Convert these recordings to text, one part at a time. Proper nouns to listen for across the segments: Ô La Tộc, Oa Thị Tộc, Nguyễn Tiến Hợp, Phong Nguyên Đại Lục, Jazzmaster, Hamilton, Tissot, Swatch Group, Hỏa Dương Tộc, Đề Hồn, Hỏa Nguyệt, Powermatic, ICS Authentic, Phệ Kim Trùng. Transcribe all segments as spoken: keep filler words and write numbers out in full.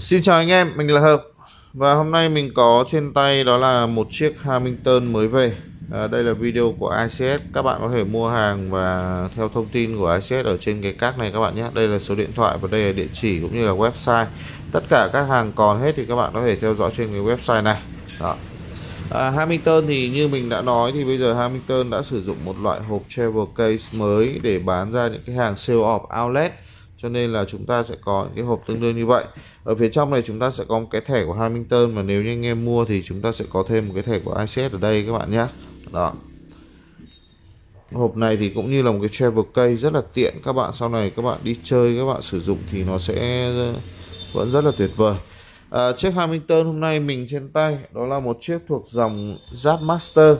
Xin chào anh em, mình là Hợp. Và hôm nay mình có trên tay đó là một chiếc Hamilton mới về. à, Đây là video của i xê ét. Các bạn có thể mua hàng và theo thông tin của i xê ét ở trên cái card này các bạn nhé. Đây là số điện thoại và đây là địa chỉ cũng như là website. Tất cả các hàng còn hết thì các bạn có thể theo dõi trên cái website này đó. À, Hamilton thì như mình đã nói thì bây giờ Hamilton đã sử dụng một loại hộp travel case mới để bán ra những cái hàng sale off outlet, cho nên là chúng ta sẽ có những cái hộp tương đương như vậy. Ở phía trong này chúng ta sẽ có một cái thẻ của Hamilton, mà nếu như anh em mua thì chúng ta sẽ có thêm một cái thẻ của i xê ét ở đây các bạn nhé. Đó, hộp này thì cũng như là một cái travel case rất là tiện, các bạn sau này các bạn đi chơi các bạn sử dụng thì nó sẽ vẫn rất là tuyệt vời. À, chiếc Hamilton hôm nay mình trên tay đó là một chiếc thuộc dòng Jazzmaster.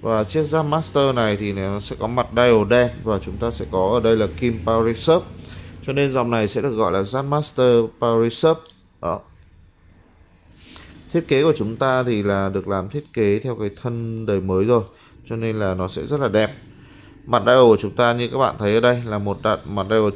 Và chiếc Jazzmaster này thì nó sẽ có mặt dial đen và chúng ta sẽ có ở đây là kim Power Reserve, cho nên dòng này sẽ được gọi là Jazzmaster Power Reserve. Đó. Thiết kế của chúng ta thì là được làm thiết kế theo cái thân đời mới rồi, cho nên là nó sẽ rất là đẹp. Mặt dial của chúng ta như các bạn thấy ở đây là một đặt mặt dial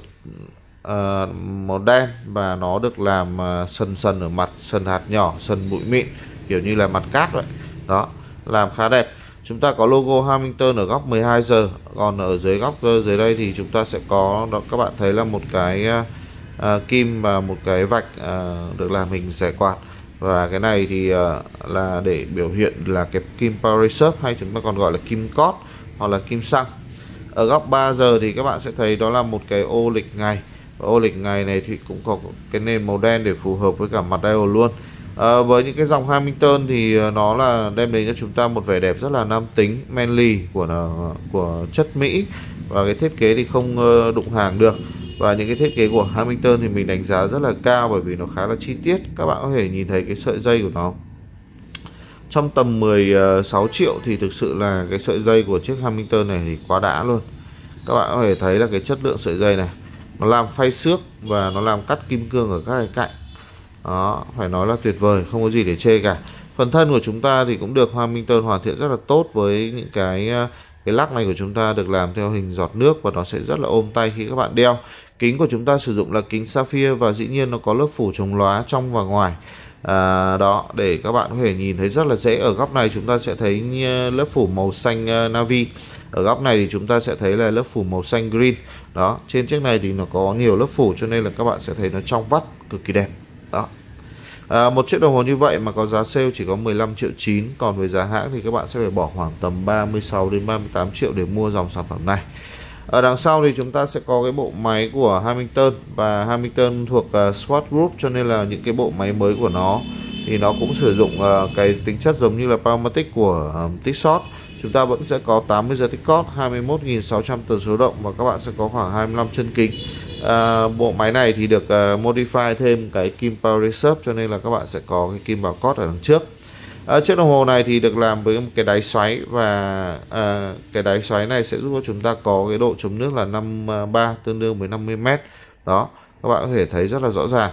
Uh, màu đen, và nó được làm uh, sần sần ở mặt, sần hạt nhỏ, sần bụi mịn, kiểu như là mặt cát vậy. Đó, làm khá đẹp. Chúng ta có logo Hamilton ở góc mười hai giờ, còn ở dưới góc uh, dưới đây thì chúng ta sẽ có đó, các bạn thấy là một cái uh, uh, kim và một cái vạch uh, được làm hình xẻ quạt. Và cái này thì uh, là để biểu hiện là cái kim Power Reserve, hay chúng ta còn gọi là kim cót hoặc là kim xăng. Ở góc ba giờ thì các bạn sẽ thấy đó là một cái ô lịch ngày. Và ô lịch ngày này thì cũng có cái nền màu đen để phù hợp với cả mặt dial luôn. à, Với những cái dòng Hamilton thì nó là đem đến cho chúng ta một vẻ đẹp rất là nam tính, manly của của chất Mỹ. Và cái thiết kế thì không đụng hàng được. Và những cái thiết kế của Hamilton thì mình đánh giá rất là cao, bởi vì nó khá là chi tiết. Các bạn có thể nhìn thấy cái sợi dây của nó. Trong tầm mười sáu triệu thì thực sự là cái sợi dây của chiếc Hamilton này thì quá đã luôn. Các bạn có thể thấy là cái chất lượng sợi dây này, nó làm phay xước và nó làm cắt kim cương ở các cái cạnh. Đó, phải nói là tuyệt vời, không có gì để chê cả. Phần thân của chúng ta thì cũng được Hamilton hoàn thiện rất là tốt, với những cái cái lắc này của chúng ta được làm theo hình giọt nước và nó sẽ rất là ôm tay khi các bạn đeo. Kính của chúng ta sử dụng là kính sapphire và dĩ nhiên nó có lớp phủ chống lóa trong và ngoài. À, đó, để các bạn có thể nhìn thấy rất là dễ. Ở góc này chúng ta sẽ thấy lớp phủ màu xanh navy. Ở góc này thì chúng ta sẽ thấy là lớp phủ màu xanh green. Đó, trên chiếc này thì nó có nhiều lớp phủ, cho nên là các bạn sẽ thấy nó trong vắt, cực kỳ đẹp. Đó. À, một chiếc đồng hồ như vậy mà có giá sale chỉ có mười lăm triệu chín. Còn với giá hãng thì các bạn sẽ phải bỏ khoảng tầm ba mươi sáu đến ba mươi tám triệu để mua dòng sản phẩm này. Ở đằng sau thì chúng ta sẽ có cái bộ máy của Hamilton, và Hamilton thuộc uh, Swatch Group, cho nên là những cái bộ máy mới của nó thì nó cũng sử dụng uh, cái tính chất giống như là Powermatic của uh, Tissot. Chúng ta vẫn sẽ có tám mươi giờ tích cót, hai mươi mốt nghìn sáu trăm tần số động và các bạn sẽ có khoảng hai mươi lăm chân kính. À, bộ máy này thì được uh, modify thêm cái kim Power Reserve, cho nên là các bạn sẽ có cái kim bảo cót ở đằng trước. À, chiếc đồng hồ này thì được làm với một cái đáy xoáy, và à, cái đáy xoáy này sẽ giúp cho chúng ta có cái độ chống nước là năm mươi ba, tương đương với năm mươi mét. Đó, các bạn có thể thấy rất là rõ ràng.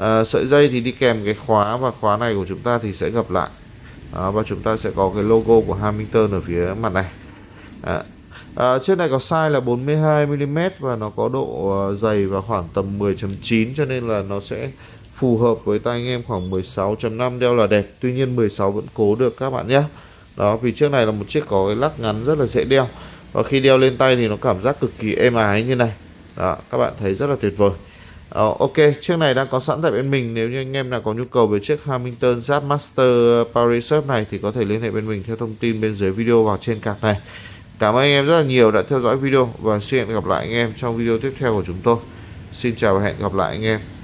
À, sợi dây thì đi kèm cái khóa, và khóa này của chúng ta thì sẽ gập lại. Đó, và chúng ta sẽ có cái logo của Hamilton ở phía mặt này. à, à, Chiếc này có size là bốn mươi hai mi li mét và nó có độ dày và khoảng tầm mười chấm chín, cho nên là nó sẽ phù hợp với tay anh em khoảng mười sáu chấm năm đeo là đẹp. Tuy nhiên mười sáu vẫn cố được các bạn nhé. Đó, vì chiếc này là một chiếc có cái lắc ngắn rất là dễ đeo, và khi đeo lên tay thì nó cảm giác cực kỳ êm ái như này. Đó, các bạn thấy rất là tuyệt vời. Ờ, ok, chiếc này đang có sẵn tại bên mình. Nếu như anh em nào có nhu cầu về chiếc Hamilton Jazzmaster Power Reserve này thì có thể liên hệ bên mình theo thông tin bên dưới video và trên card này. Cảm ơn anh em rất là nhiều đã theo dõi video, và xin hẹn gặp lại anh em trong video tiếp theo của chúng tôi. Xin chào và hẹn gặp lại anh em.